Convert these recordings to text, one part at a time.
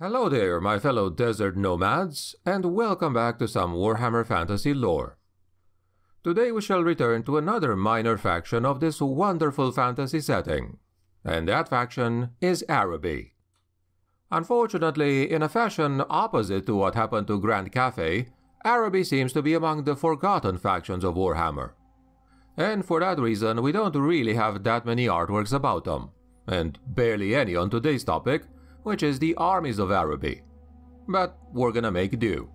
Hello there, my fellow desert nomads, and welcome back to some Warhammer Fantasy lore. Today we shall return to another minor faction of this wonderful fantasy setting, and that faction is Araby. Unfortunately, in a fashion opposite to what happened to Grand Cafe, Araby seems to be among the forgotten factions of Warhammer. And for that reason, we don't really have that many artworks about them, and barely any on today's topic, which is the armies of Araby. But we're gonna make do.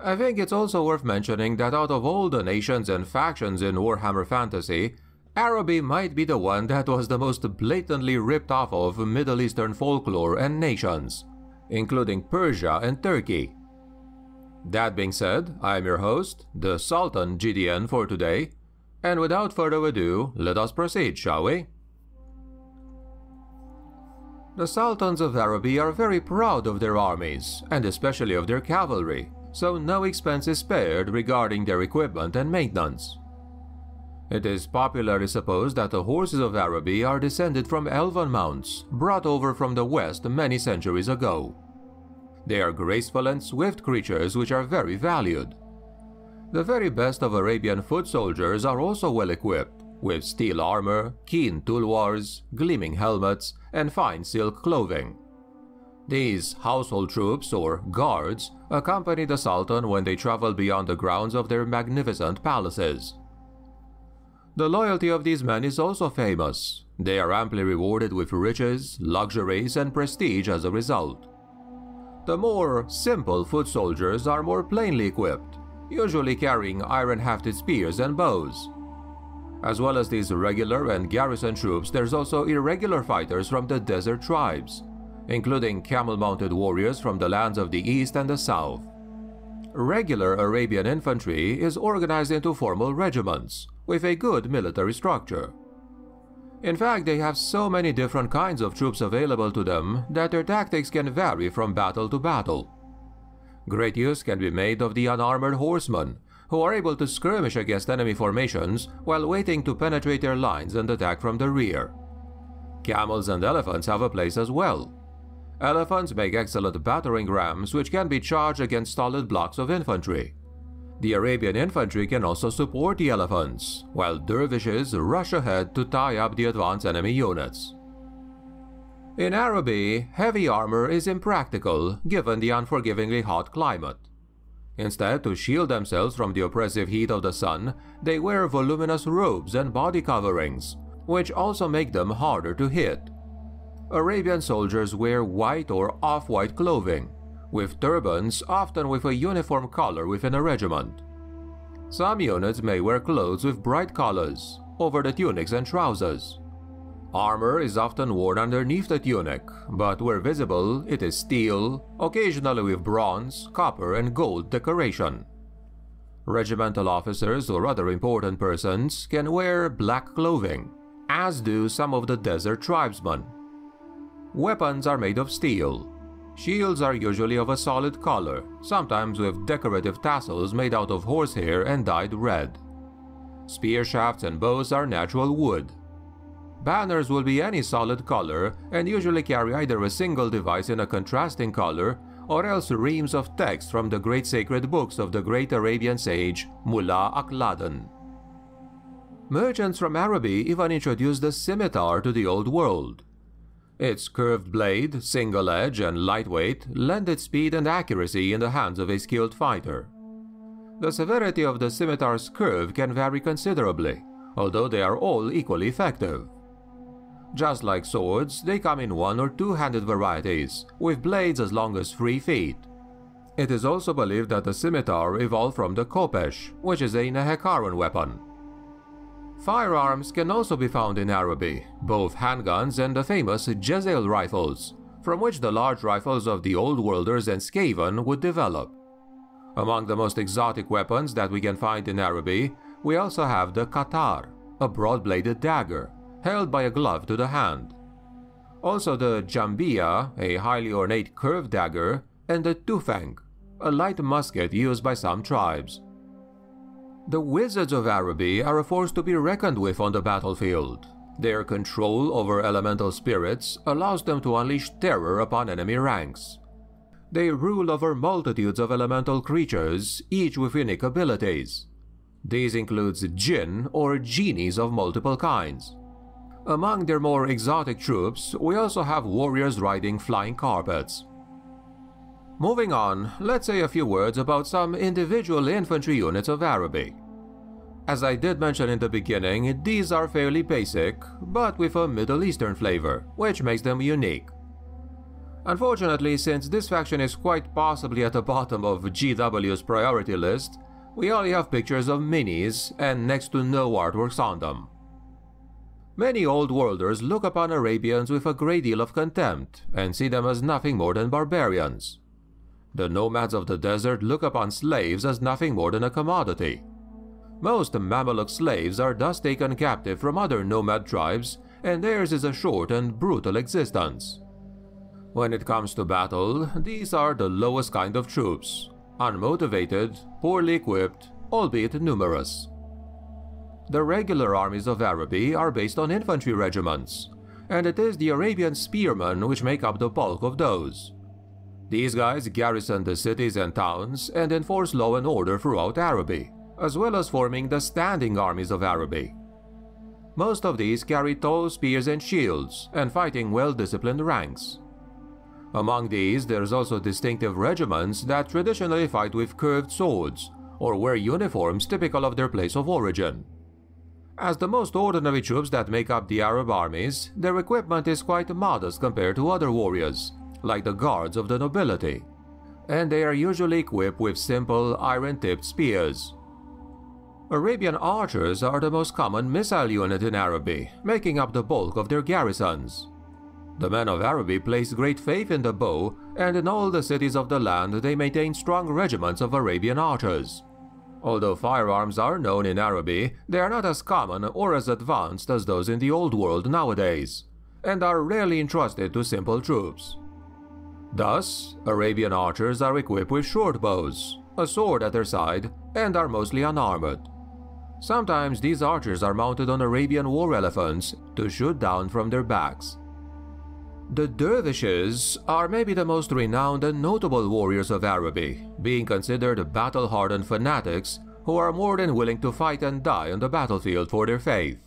I think it's also worth mentioning that out of all the nations and factions in Warhammer Fantasy, Araby might be the one that was the most blatantly ripped off of Middle Eastern folklore and nations, including Persia and Turkey. That being said, I'm your host, the Sultan GDN for today, and without further ado, let us proceed, shall we? The Sultans of Araby are very proud of their armies, and especially of their cavalry, so no expense is spared regarding their equipment and maintenance. It is popularly supposed that the horses of Araby are descended from elven mounts, brought over from the west many centuries ago. They are graceful and swift creatures which are very valued. The very best of Arabian foot soldiers are also well equipped, with steel armor, keen tulwars, gleaming helmets, and fine silk clothing. These household troops, or guards, accompany the Sultan when they travel beyond the grounds of their magnificent palaces. The loyalty of these men is also famous. They are amply rewarded with riches, luxuries, and prestige as a result. The more simple foot soldiers are more plainly equipped, usually carrying iron-hafted spears and bows. As well as these regular and garrison troops, there's also irregular fighters from the desert tribes, including camel-mounted warriors from the lands of the east and the south. Regular Arabian infantry is organized into formal regiments, with a good military structure. In fact, they have so many different kinds of troops available to them that their tactics can vary from battle to battle. Great use can be made of the unarmored horsemen, who are able to skirmish against enemy formations while waiting to penetrate their lines and attack from the rear. Camels and elephants have a place as well. Elephants make excellent battering rams which can be charged against solid blocks of infantry. The Arabian infantry can also support the elephants, while dervishes rush ahead to tie up the advanced enemy units. In Araby, heavy armor is impractical given the unforgivingly hot climate. Instead, to shield themselves from the oppressive heat of the sun, they wear voluminous robes and body coverings, which also make them harder to hit. Arabian soldiers wear white or off-white clothing, with turbans often with a uniform color within a regiment. Some units may wear clothes with bright colors, over the tunics and trousers. Armor is often worn underneath the tunic, but where visible, it is steel, occasionally with bronze, copper, and gold decoration. Regimental officers or other important persons can wear black clothing, as do some of the desert tribesmen. Weapons are made of steel. Shields are usually of a solid color, sometimes with decorative tassels made out of horsehair and dyed red. Spear shafts and bows are natural wood. Banners will be any solid color and usually carry either a single device in a contrasting color or else reams of text from the great sacred books of the great Arabian sage Mullah Akhladun. Merchants from Araby even introduced the scimitar to the Old World. Its curved blade, single edge, and lightweight lend it speed and accuracy in the hands of a skilled fighter. The severity of the scimitar's curve can vary considerably, although they are all equally effective. Just like swords, they come in one- or two-handed varieties, with blades as long as 3 feet. It is also believed that the scimitar evolved from the kopesh, which is a Nehekaran weapon. Firearms can also be found in Araby, both handguns and the famous Jezail rifles, from which the large rifles of the Old Worlders and Skaven would develop. Among the most exotic weapons that we can find in Araby, we also have the Katar, a broad-bladed dagger, held by a glove to the hand. Also the jambiya, a highly ornate curved dagger, and the Tufeng, a light musket used by some tribes. The wizards of Araby are a force to be reckoned with on the battlefield, Their control over elemental spirits allows them to unleash terror upon enemy ranks. They rule over multitudes of elemental creatures, each with unique abilities. These include jinn or genies of multiple kinds. Among their more exotic troops, we also have warriors riding flying carpets. Moving on, let's say a few words about some individual infantry units of Araby. As I did mention in the beginning, these are fairly basic, but with a Middle Eastern flavor, which makes them unique. Unfortunately, since this faction is quite possibly at the bottom of GW's priority list, we only have pictures of minis and next to no artworks on them. Many Old Worlders look upon Arabians with a great deal of contempt and see them as nothing more than barbarians. The nomads of the desert look upon slaves as nothing more than a commodity. Most Mameluk slaves are thus taken captive from other nomad tribes, and theirs is a short and brutal existence. When it comes to battle, these are the lowest kind of troops, unmotivated, poorly equipped, albeit numerous. The regular armies of Araby are based on infantry regiments, and it is the Arabian spearmen which make up the bulk of those. These guys garrison the cities and towns and enforce law and order throughout Araby, as well as forming the standing armies of Araby. Most of these carry tall spears and shields and fighting well-disciplined ranks. Among these, there's also distinctive regiments that traditionally fight with curved swords or wear uniforms typical of their place of origin. As the most ordinary troops that make up the Arab armies, their equipment is quite modest compared to other warriors, like the guards of the nobility, and they are usually equipped with simple iron-tipped spears. Arabian archers are the most common missile unit in Araby, making up the bulk of their garrisons. The men of Araby place great faith in the bow, and in all the cities of the land they maintain strong regiments of Arabian archers. Although firearms are known in Araby, they are not as common or as advanced as those in the Old World nowadays, and are rarely entrusted to simple troops. Thus, Arabian archers are equipped with short bows, a sword at their side, and are mostly unarmored. Sometimes these archers are mounted on Arabian war elephants to shoot down from their backs. The dervishes are maybe the most renowned and notable warriors of Araby, being considered battle-hardened fanatics who are more than willing to fight and die on the battlefield for their faith.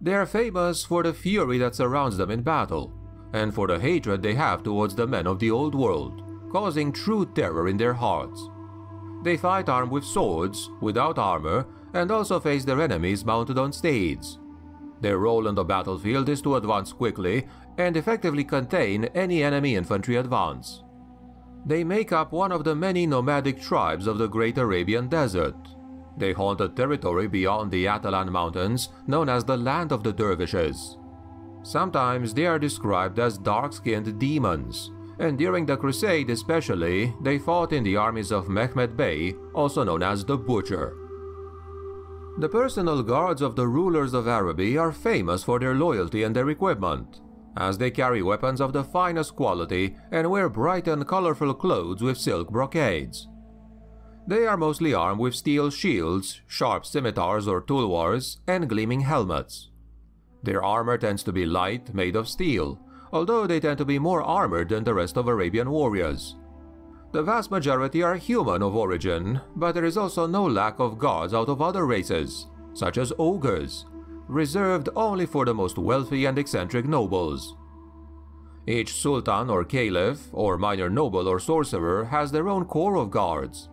They are famous for the fury that surrounds them in battle, and for the hatred they have towards the men of the Old World, causing true terror in their hearts. They fight armed with swords, without armor, and also face their enemies mounted on steeds. Their role on the battlefield is to advance quickly and effectively contain any enemy infantry advance. They make up one of the many nomadic tribes of the Great Arabian Desert. They haunt a territory beyond the Atalan Mountains known as the Land of the Dervishes. Sometimes they are described as dark-skinned demons, and during the Crusade especially, they fought in the armies of Mehmed Bey, also known as the Butcher. The personal guards of the rulers of Araby are famous for their loyalty and their equipment, as they carry weapons of the finest quality and wear bright and colorful clothes with silk brocades. They are mostly armed with steel shields, sharp scimitars or tulwars, and gleaming helmets. Their armor tends to be light, made of steel, although they tend to be more armored than the rest of Arabian warriors. The vast majority are human of origin, but there is also no lack of guards out of other races, such as ogres, reserved only for the most wealthy and eccentric nobles. Each sultan or caliph, or minor noble or sorcerer, has their own corps of guards.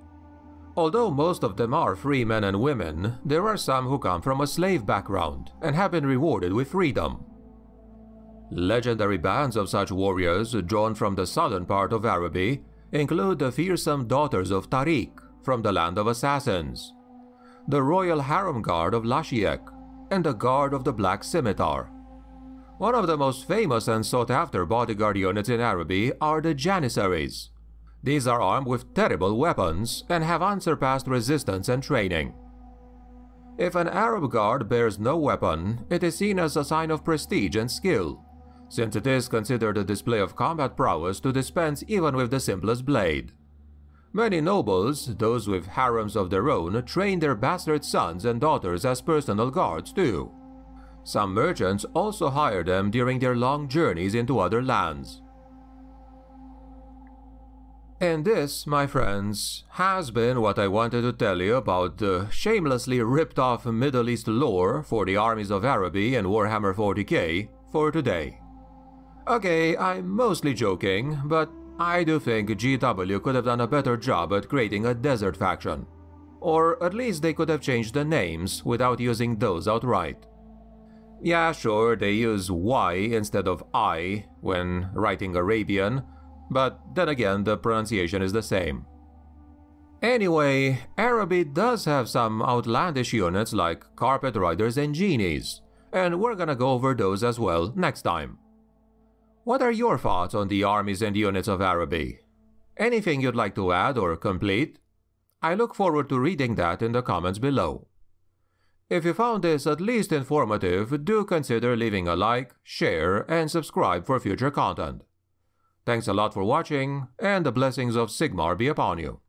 Although most of them are free men and women, there are some who come from a slave background and have been rewarded with freedom. Legendary bands of such warriors, drawn from the southern part of Araby, include the fearsome Daughters of Tariq from the Land of Assassins, the Royal Harem Guard of Lashiek, and the Guard of the Black Scimitar. One of the most famous and sought-after bodyguard units in Araby are the Janissaries. These are armed with terrible weapons and have unsurpassed resistance and training. If an Arab guard bears no weapon, it is seen as a sign of prestige and skill, since it is considered a display of combat prowess to dispense even with the simplest blade. Many nobles, those with harems of their own, train their bastard sons and daughters as personal guards too. Some merchants also hire them during their long journeys into other lands. And this, my friends, has been what I wanted to tell you about the shamelessly ripped-off Middle East lore for the armies of Araby and Warhammer 40k for today. Okay, I'm mostly joking, but I do think GW could have done a better job at creating a desert faction. Or at least they could have changed the names without using those outright. Yeah, sure, they use Y instead of I when writing Arabian, but then again the pronunciation is the same. Anyway, Araby does have some outlandish units like carpet riders and genies, and we're gonna go over those as well next time. What are your thoughts on the armies and units of Araby? Anything you'd like to add or complete? I look forward to reading that in the comments below. If you found this at least informative, do consider leaving a like, share, and subscribe for future content. Thanks a lot for watching, and the blessings of Sigmar be upon you.